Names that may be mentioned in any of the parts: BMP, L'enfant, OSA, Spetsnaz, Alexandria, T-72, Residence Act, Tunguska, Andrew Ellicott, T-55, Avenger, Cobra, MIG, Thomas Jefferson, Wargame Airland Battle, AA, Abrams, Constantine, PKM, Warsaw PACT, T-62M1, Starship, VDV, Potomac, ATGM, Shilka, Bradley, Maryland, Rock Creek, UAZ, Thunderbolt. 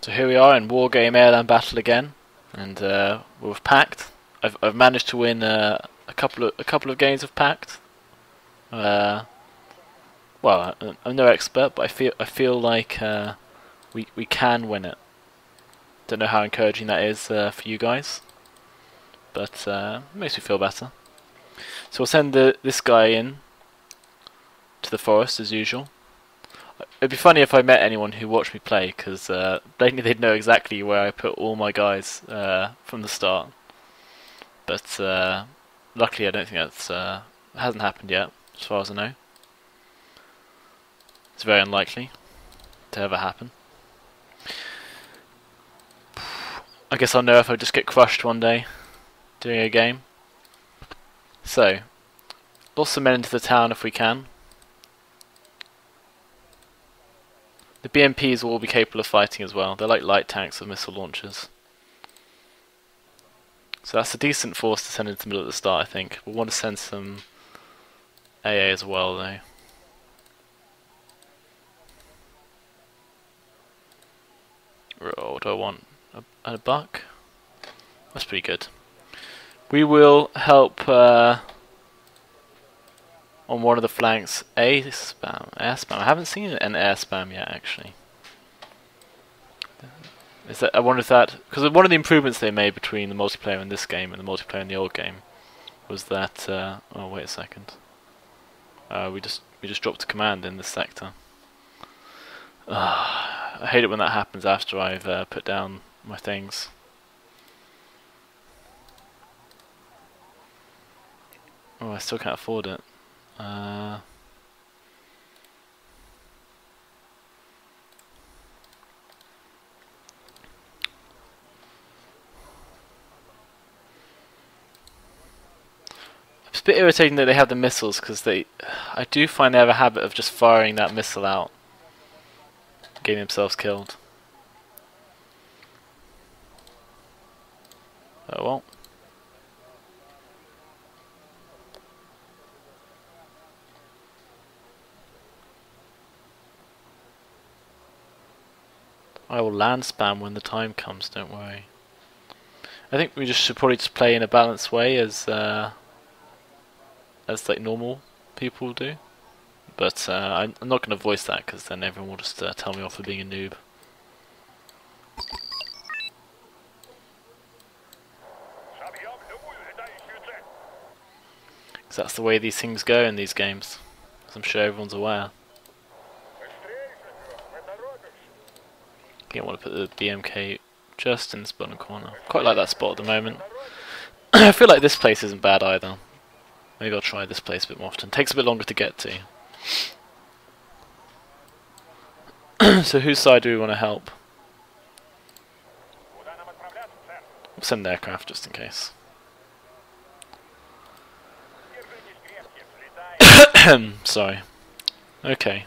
So here we are in Wargame Airland Battle again, and we're with PACT. I've managed to win a couple of games of PACT. Well, I'm no expert, but I feel like we can win it. Don't know how encouraging that is for you guys, but makes me feel better. So we'll send this guy in to the forest as usual. It'd be funny if I met anyone who watched me play, because they'd know exactly where I put all my guys from the start. But luckily, I don't think that's hasn't happened yet, as far as I know. It's very unlikely to ever happen. I guess I'll know if I just get crushed one day doing a game. So, lots of men into the town if we can. The BMPs will all be capable of fighting as well. They're like light tanks with missile launchers. So that's a decent force to send into the middle at the start, I think. We'll want to send some AA as well, though. Oh, do I want a buck? That's pretty good. We will help on one of the flanks. Air spam. I haven't seen an air spam yet, actually. Is that? I wonder if that, because one of the improvements they made between the multiplayer in this game and the multiplayer in the old game was that. Oh wait a second. We just dropped a command in this sector. I hate it when that happens after I've put down my things. Oh, I still can't afford it. It's a bit irritating that they have the missiles, because I do find they have a habit of just firing that missile out, getting themselves killed. Oh well. I will land spam when the time comes, don't worry. I think we just should probably just play in a balanced way as like normal people do. But I'm not going to voice that, because then everyone will just tell me off for being a noob. Because that's the way these things go in these games, as I'm sure everyone's aware. I want to put the BMK just in the spot in the corner. Quite like that spot at the moment. I feel like this place isn't bad either. Maybe I'll try this place a bit more often. Takes a bit longer to get to. So whose side do we want to help? We'll send an aircraft just in case. Sorry. Okay.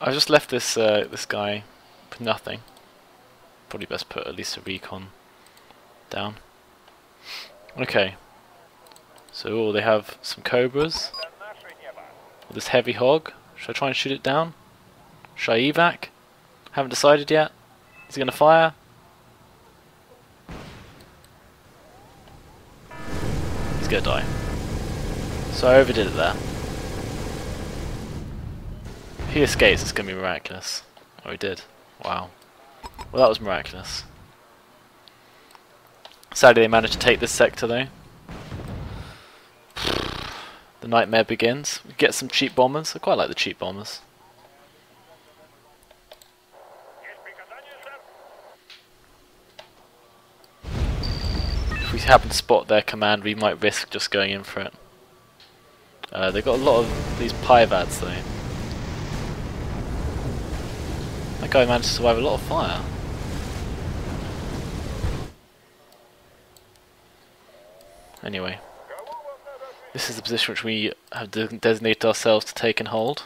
I just left this this guy. Nothing. Probably best put at least a recon down. Okay. So they have some Cobras. This heavy hog. Should I try and shoot it down? Should I evac? Haven't decided yet. Is he going to fire? He's going to die. So I overdid it there. If he escapes, it's going to be miraculous. Oh, he did. Wow. Well, that was miraculous. Sadly, they managed to take this sector, though. The nightmare begins. We get some cheap bombers. I quite like the cheap bombers. If we happen to spot their command, we might risk just going in for it. They've got a lot of these pivads, though. That guy managed to survive a lot of fire. Anyway, this is the position which we have designated ourselves to take and hold.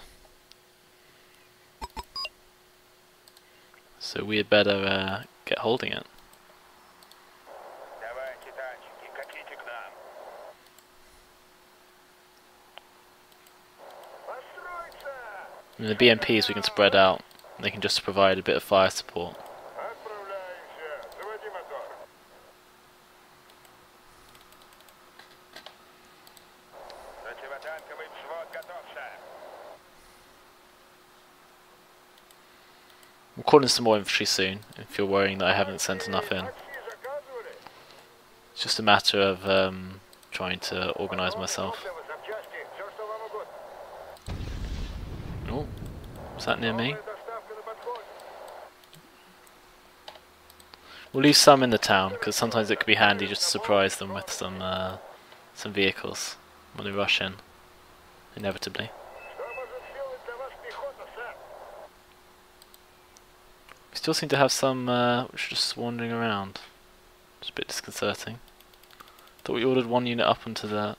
So we had better get holding it. And the BMPs we can spread out. They can just provide a bit of fire support. calling some more infantry soon, if you're worrying that I haven't sent enough in. It's just a matter of trying to organise myself. Oh, was that near me? We'll leave some in the town, because sometimes it could be handy just to surprise them with some vehicles when they rush in, inevitably. We still seem to have some which are just wandering around. It's a bit disconcerting. Thought we ordered one unit up into the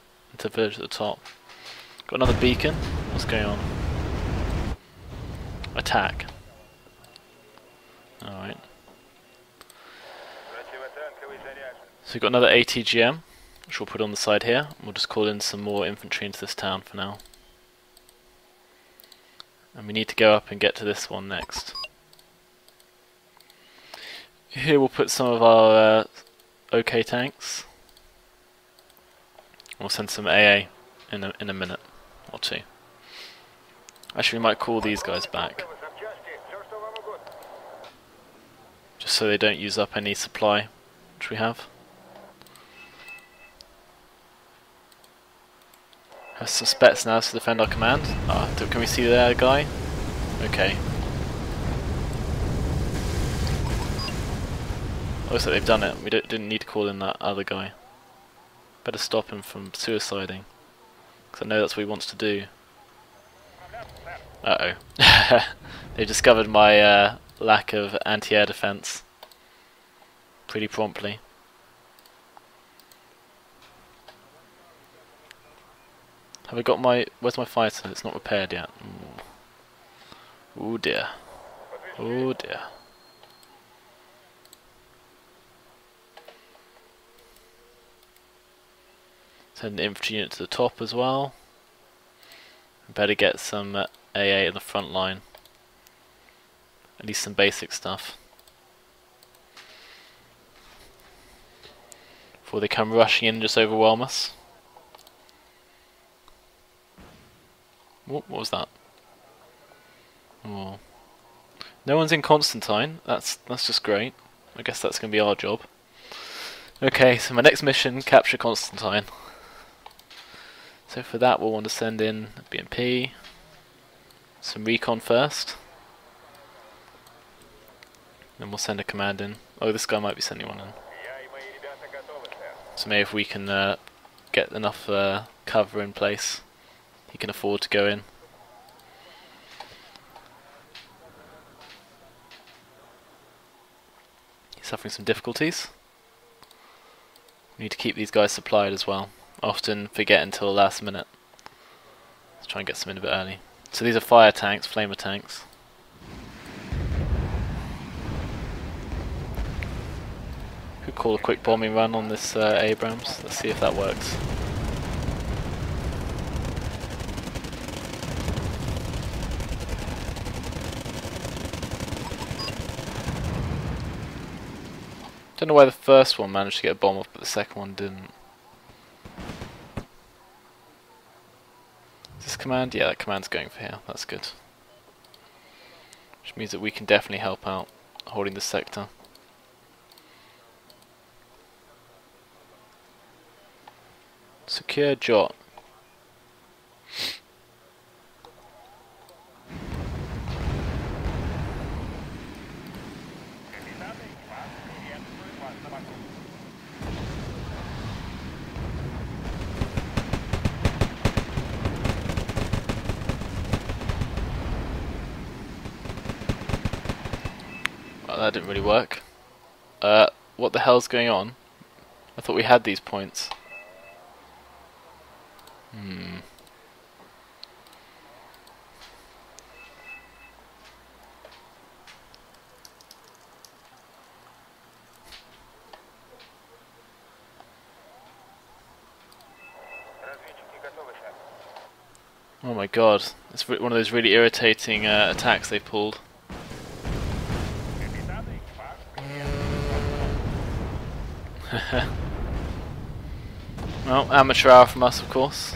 village at the top. Got another beacon. What's going on? Attack. Alright. So we've got another ATGM, which we'll put on the side here. We'll just call in some more infantry into this town for now. And we need to go up and get to this one next. Here we'll put some of our OK tanks. We'll send some AA in a minute or two. Actually, we might call these guys back, just so they don't use up any supply which we have. Have some Spetsnaz to defend our command. Ah, can we see their guy? Okay. Looks like they've done it. We didn't need to call in that other guy. Better stop him from suiciding, because I know that's what he wants to do. Uh-oh. They discovered my lack of anti-air defense pretty promptly. Have I got my... where's my fighter? It's not repaired yet. Oh dear. Oh dear. Send the infantry unit to the top as well. Better get some AA in the front line. At least some basic stuff before they come rushing in and just overwhelm us. What was that? Oh. No one's in Constantine. That's just great. I guess that's going to be our job. Okay, so my next mission, capture Constantine. So for that we'll want to send in BMP, some recon first, then we'll send a command in. Oh, this guy might be sending one in. So maybe if we can get enough cover in place, he can afford to go in. He's suffering some difficulties. We need to keep these guys supplied as well. Often forget until the last minute. Let's try and get some in a bit early. So these are fire tanks, flamer tanks. Could call a quick bombing run on this Abrams. Let's see if that works. Don't know why the first one managed to get a bomb off, but the second one didn't. Is this command? Yeah, that command's going for here. That's good. Which means that we can definitely help out holding this sector. Secure Jot. That didn't really work. What the hell's going on? I thought we had these points. Oh my god. It's one of those really irritating attacks they pulled. Well, amateur hour from us, of course.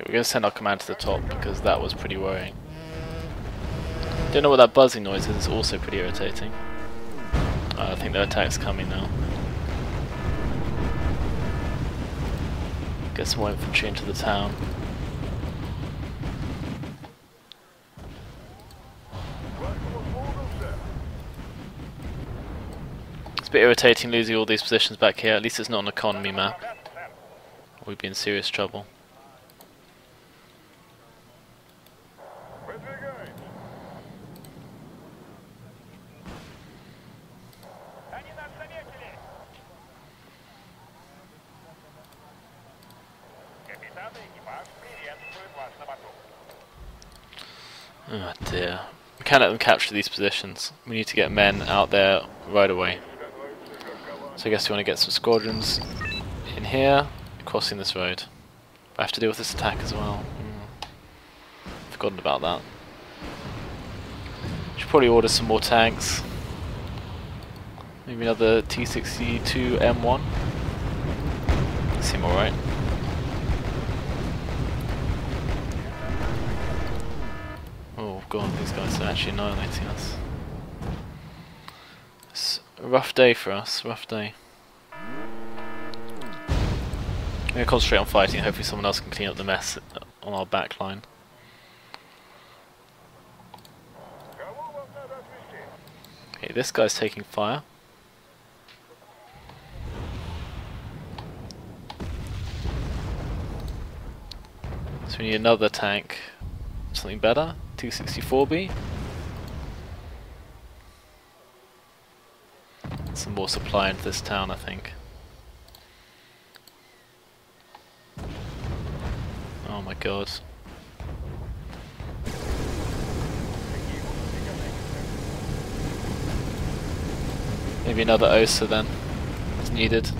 Okay, we're going to send our command to the top because that was pretty worrying. Don't know what that buzzing noise is, it's also pretty irritating. I think the attack's coming now. Get some more infantry into the town. It's a bit irritating losing all these positions back here, at least it's not an economy map. We'd be in serious trouble. Oh dear. We can't let them capture these positions. We need to get men out there right away. So I guess we want to get some squadrons in here, crossing this road. I have to deal with this attack as well. Forgotten about that. Should probably order some more tanks. Maybe another T-62M1. Seem alright. God, these guys are actually annihilating us. It's a rough day for us, rough day. We're going to concentrate on fighting, hopefully someone else can clean up the mess on our back line. Okay, this guy's taking fire. So we need another tank, something better. T-64B. Some more supply into this town, I think. Oh my god. Maybe another OSA then, is needed.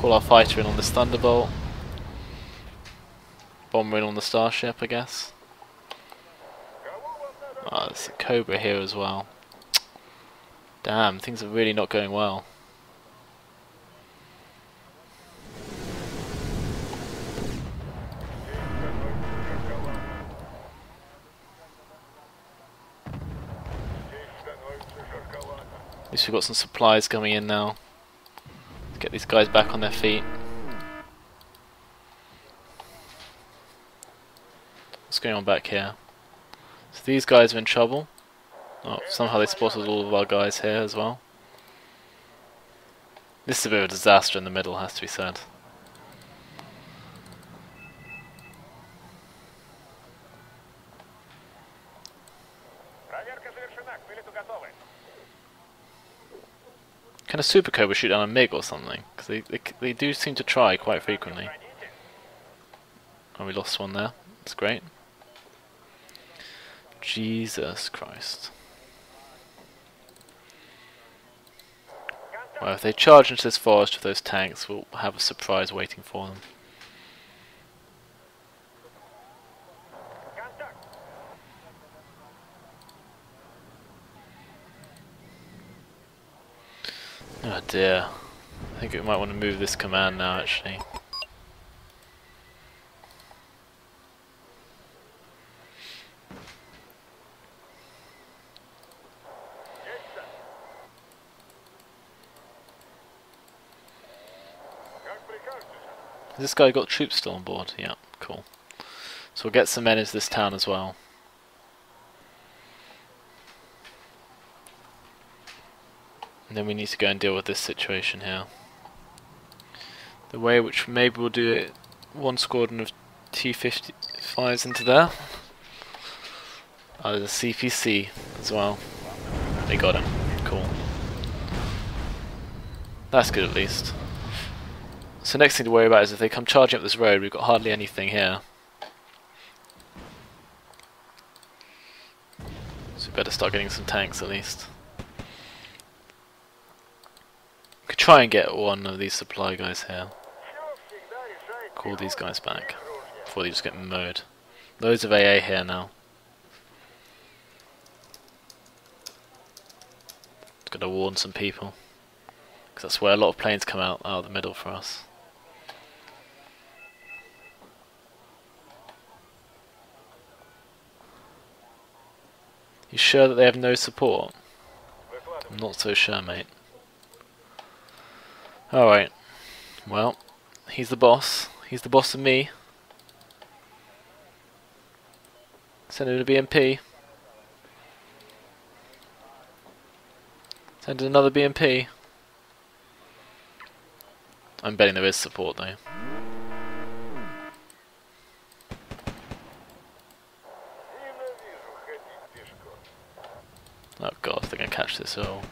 Call our fighter in on this Thunderbolt, bomber in on the Starship, I guess. Oh, there's a Cobra here as well. Damn, things are really not going well. At least we've got some supplies coming in now. Get these guys back on their feet. What's going on back here? So these guys are in trouble. Oh, somehow they spotted all of our guys here as well. This is a bit of a disaster in the middle, has to be said. Can a Super Cobra shoot down a MIG or something? Because they do seem to try quite frequently. Oh, we lost one there. That's great. Jesus Christ. Well, if they charge into this forest with those tanks, we'll have a surprise waiting for them. Oh dear, I think we might want to move this command now actually. Has this guy got troops still on board? Yeah, cool. So we'll get some men into this town as well. And then we need to go and deal with this situation here. The way which maybe we'll do it, one squadron of T-55s into there. Oh, there's a CPC as well. They got him. Cool. That's good at least. So next thing to worry about is if they come charging up this road, we've got hardly anything here. So we better start getting some tanks at least. Try and get one of these supply guys here. Call these guys back before they just get mowed. Loads of AA here now. Got to warn some people, because that's where a lot of planes come out of the middle for us. You sure that they have no support? I'm not so sure, mate. Alright. Well, he's the boss. He's the boss of me. Send him to BMP. Send another BMP. I'm betting there is support, though. Oh god, they're gonna catch this all.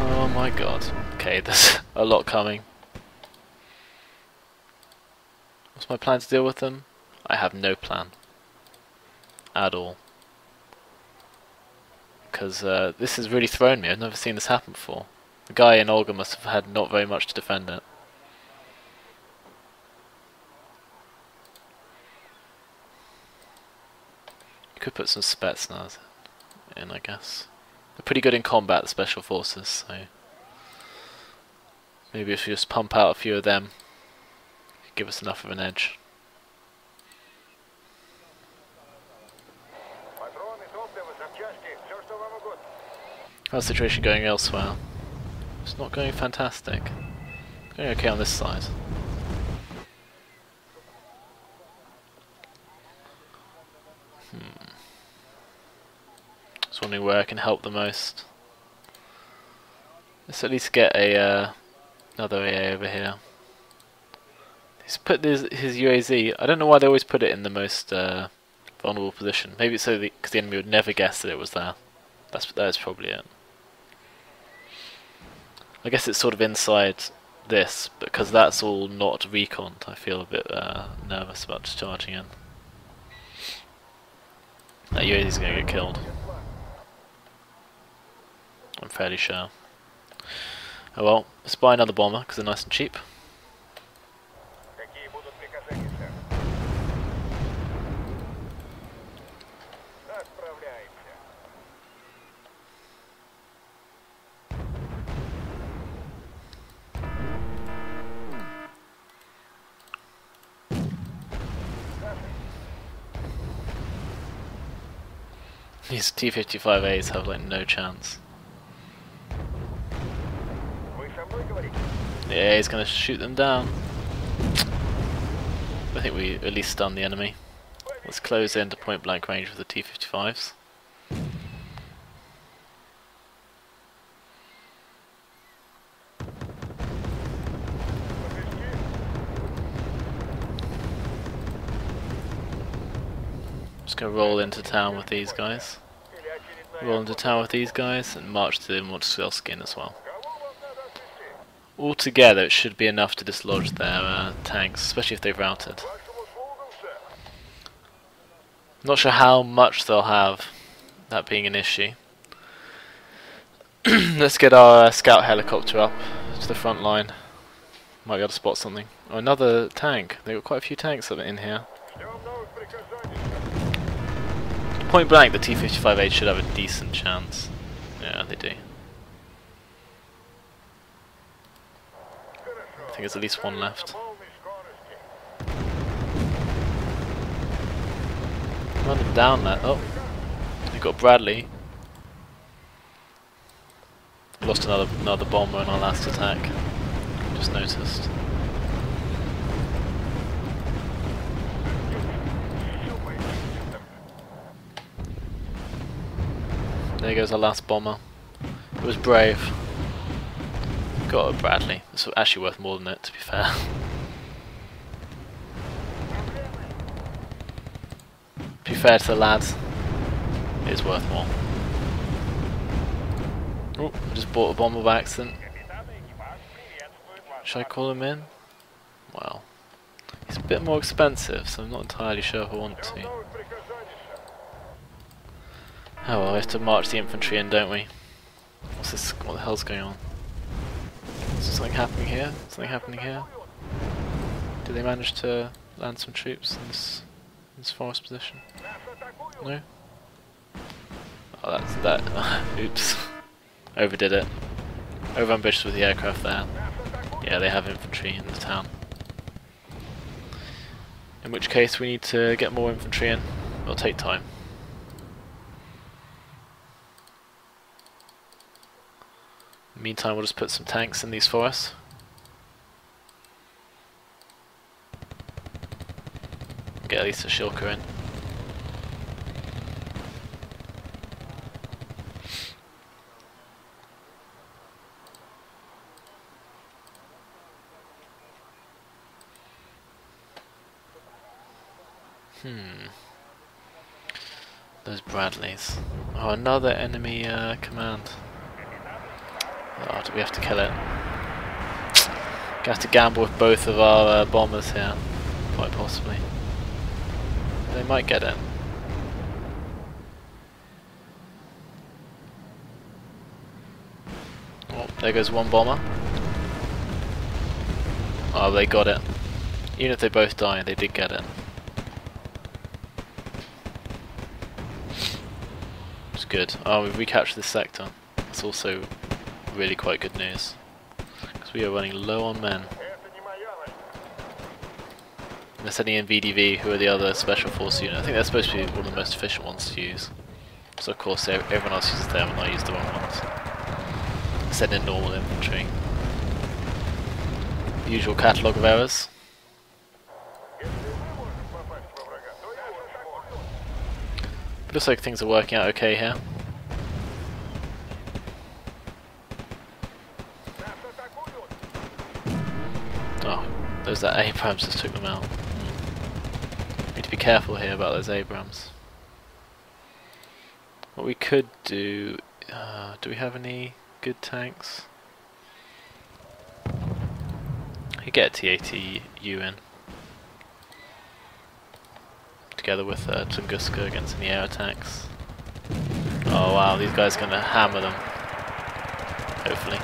Oh my god. Okay, there's a lot coming. What's my plan to deal with them? I have no plan. At all. Because this has really thrown me. I've never seen this happen before. The guy in Olga must have had not very much to defend it. Could put some Spetsnaz in, I guess. They're pretty good in combat, the special forces, so maybe if we just pump out a few of them, give us enough of an edge. How's the situation going elsewhere? It's not going fantastic. It's going okay on this side. Just wondering where I can help the most. Let's at least get a another AA over here. He's put his UAZ. I don't know why they always put it in the most vulnerable position. Maybe it's so because the enemy would never guess that it was there. That's probably it. I guess it's sort of inside this because that's all not reconned. I feel a bit nervous about just charging in. That UAZ is going to get killed. I'm fairly sure. Oh well, let's buy another bomber because they're nice and cheap. These T-55As have like no chance. Yeah, he's gonna shoot them down. I think we at least stun the enemy. Let's close into point blank range with the T-55s. Just gonna roll into town with these guys. Roll into town with these guys and march to the Montesquilskin as well. Altogether, it should be enough to dislodge their tanks, especially if they've routed. Not sure how much they'll have, that being an issue. Let's get our scout helicopter up to the front line. Might be able to spot something. Oh, another tank. They've got quite a few tanks in here. Point blank, the T-55A should have a decent chance. Yeah, they do. I think there's at least one left. Run them down there. Oh, they've got Bradley. Lost another bomber in our last attack. Just noticed. There goes our last bomber. It was brave. Got a Bradley. It's actually worth more than it, to be fair. To be fair to the lads, it is worth more. Oh, I just bought a bomber by accident. Should I call him in? Well, he's a bit more expensive, so I'm not entirely sure if I want to. Oh well, we have to march the infantry in, don't we? What's this? What the hell's going on? Is something happening here? Something happening here? Did they manage to land some troops in this forest position? No? Oh, that's that. Oops. Overdid it. Overambitious with the aircraft there. Yeah, they have infantry in the town. In which case we need to get more infantry in. It'll take time. In the meantime, we'll just put some tanks in these for us. Get at least a Shilka in. Those Bradleys. Oh, another enemy command. Oh, do we have to kill it? Gonna have to gamble with both of our bombers here, quite possibly. They might get it. Oh, there goes one bomber. Oh, they got it. Even if they both die, they did get it. Good. Oh, we've recaptured this sector. That's also really quite good news, because we are running low on men. They're sending in VDV, who are the other special force unit. I think they're supposed to be one of the most efficient ones to use. So of course everyone else uses them and I use the wrong ones. Send in normal infantry. The usual catalogue of errors. Looks like things are working out okay here. Oh, those that Abrams just took them out. Need to be careful here about those Abrams. What we could do... do we have any good tanks? I could get a T80U in. Together with Tunguska against any air attacks. Oh wow, these guys are going to hammer them. Hopefully.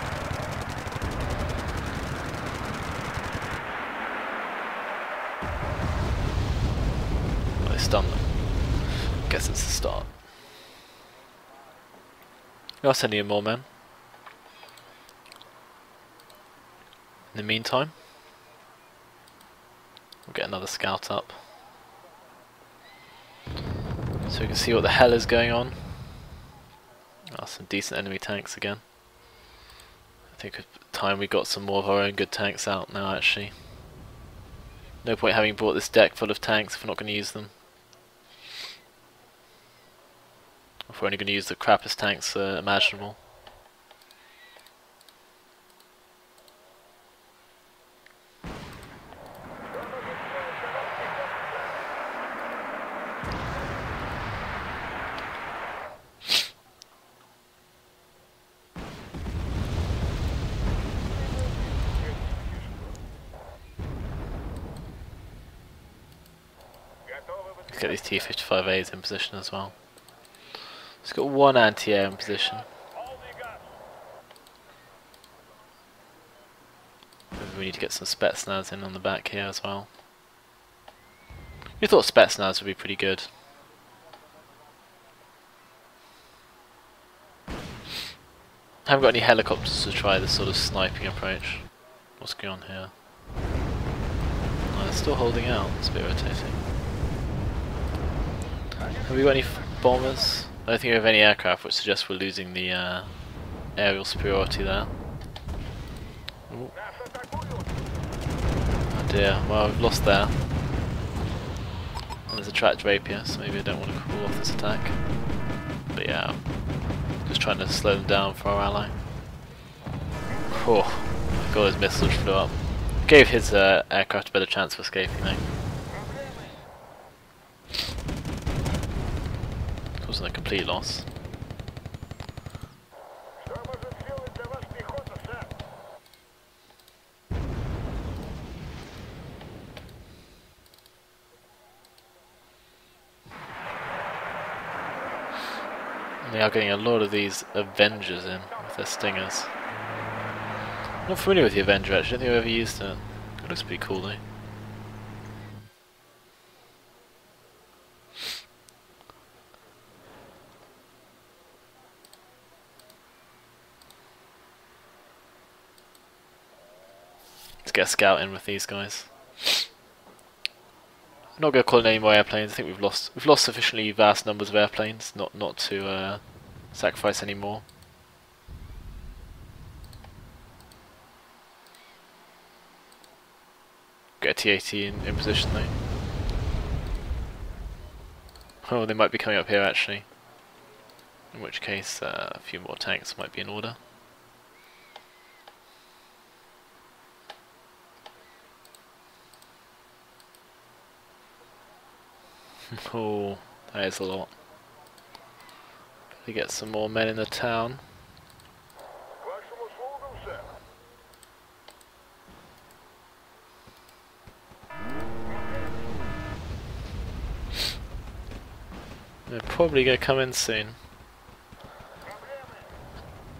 Oh, they stunned them. Guess it's the start. I'll send you more men. In the meantime, we'll get another scout up, so we can see what the hell is going on. Oh, some decent enemy tanks again. I think with time we got some more of our own good tanks out now actually. No point having brought this deck full of tanks if we're not going to use them. If we're only going to use the crappiest tanks imaginable. Get these T-55As in position as well. It's got one anti-air in position. Maybe we need to get some Spetsnaz in on the back here as well. We thought Spetsnaz would be pretty good. I haven't got any helicopters to try this sort of sniping approach. What's going on here? Oh, they're still holding out. It's a bit irritating. Have we got any bombers? I don't think we have any aircraft, which suggests we're losing the aerial superiority there. Ooh. Oh dear, well we've lost there. And there's a tracked rapier, so maybe I don't want to call off this attack. But yeah, just trying to slow them down for our ally. Oh, my god, his missiles flew up. Gave his aircraft a better chance of escaping though. Wasn't a complete loss. And they are getting a lot of these Avengers in with their stingers. I'm not familiar with the Avenger actually, I don't think I've ever used it. It looks pretty cool though. to get a scout in with these guys. I'm not going to call any more airplanes. I think we've lost sufficiently vast numbers of airplanes not to sacrifice any more. Get a T-80 in position though. Oh, they might be coming up here actually. In which case a few more tanks might be in order. Oh, that is a lot. We get some more men in the town. They're probably going to come in soon.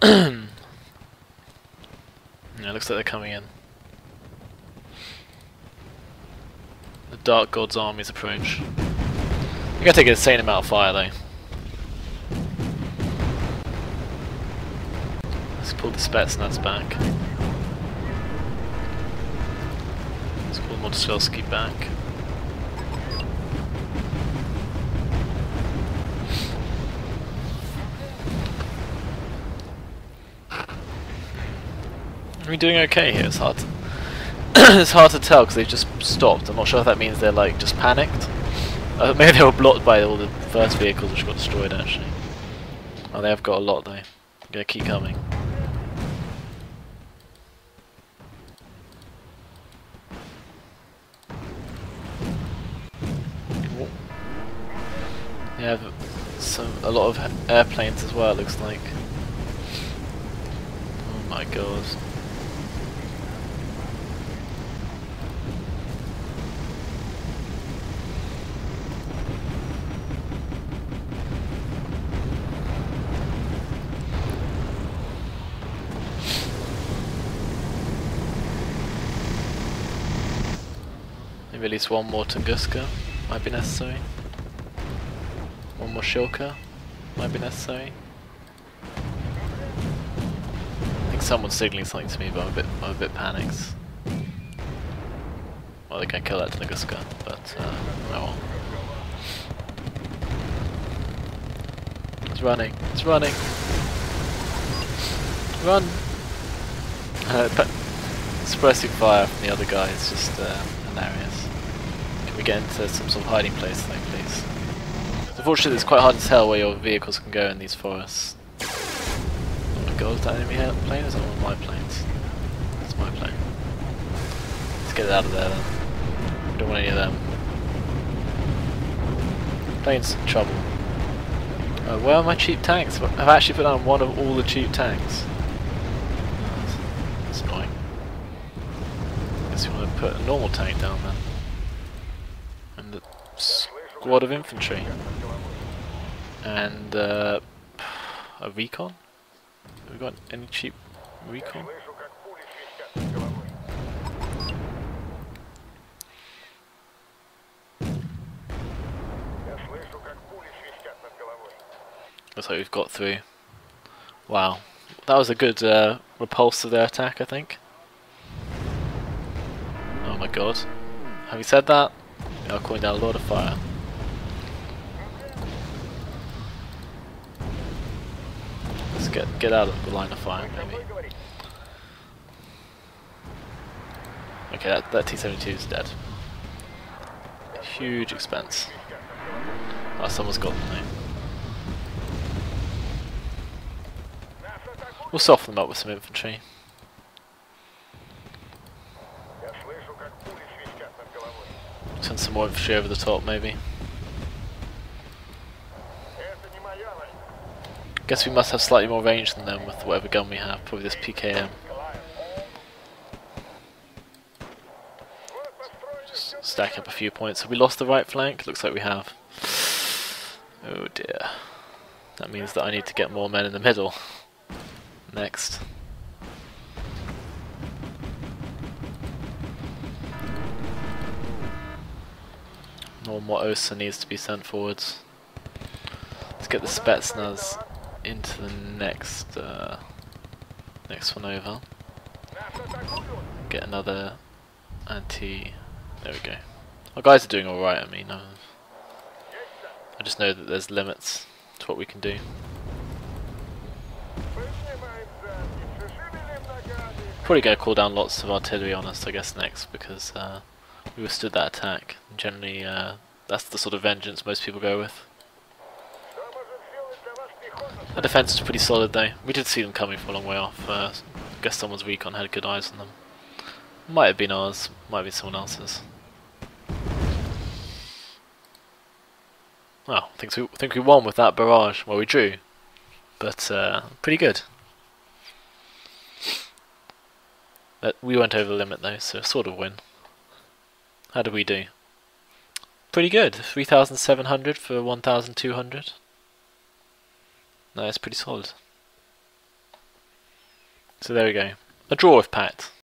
Yeah, looks like they're coming in. The Dark God's armies approach. You're going to take an insane amount of fire though. Let's pull the Spetsnaz back. Let's pull Modoselsky back. Are we doing okay here? It's hard to it's hard to tell because they've just stopped. I'm not sure if that means they're like just panicked. Maybe they were blocked by all the first vehicles which got destroyed actually. Oh, they have got a lot though. They're going to keep coming. They have a lot of airplanes as well, it looks like. Oh my god. At least one more Tunguska might be necessary. One more Shilka might be necessary. I think someone's signalling something to me, but I'm a bit panicked. Well, they can kill that Tunguska, but no. It's running. It's running. Run. Suppressing fire from the other guy is just hilarious. Can we get into some sort of hiding place thing, please? Unfortunately, it's quite hard to tell where your vehicles can go in these forests. Oh my god, is that enemy plane or is that one of my planes? That's my plane. Let's get it out of there then. We don't want any of them. Plane's in trouble. Oh, where are my cheap tanks? I've actually put down one of all the cheap tanks. That's annoying. Guess you want to put a normal tank down then. And the squad of infantry. And a recon? Have we got any cheap recon? Looks like we've got through. Wow. That was a good repulse of their attack, I think. Oh my god. Having said that, we are calling down a lot of fire. Let's get out of the line of fire, maybe. Okay, that T-72 is dead. Huge expense. Oh, someone's got them now. We'll soften them up with some infantry. Send some more infantry over the top, maybe. Guess we must have slightly more range than them with whatever gun we have. Probably this PKM. Just stack up a few points. Have we lost the right flank? Looks like we have. Oh dear. That means that I need to get more men in the middle. Next. More OSA needs to be sent forwards. Let's get the Spetsnaz into the next one over. Get another and T. There we go. Our guys are doing alright, I mean. I just know that there's limits to what we can do. Probably going to call down lots of artillery on us, I guess, next, because we withstood that attack. And generally, that's the sort of vengeance most people go with. Our defence was pretty solid, though. We did see them coming from a long way off. I guess someone's recon had good eyes on them. Might have been ours, might have been someone else's. Well, I think we won with that barrage. Well, we drew, but pretty good. But we went over the limit though, so sort of win. How did we do? Pretty good. 3,700 for 1,200. No, that's pretty solid. So there we go. A draw with PACT.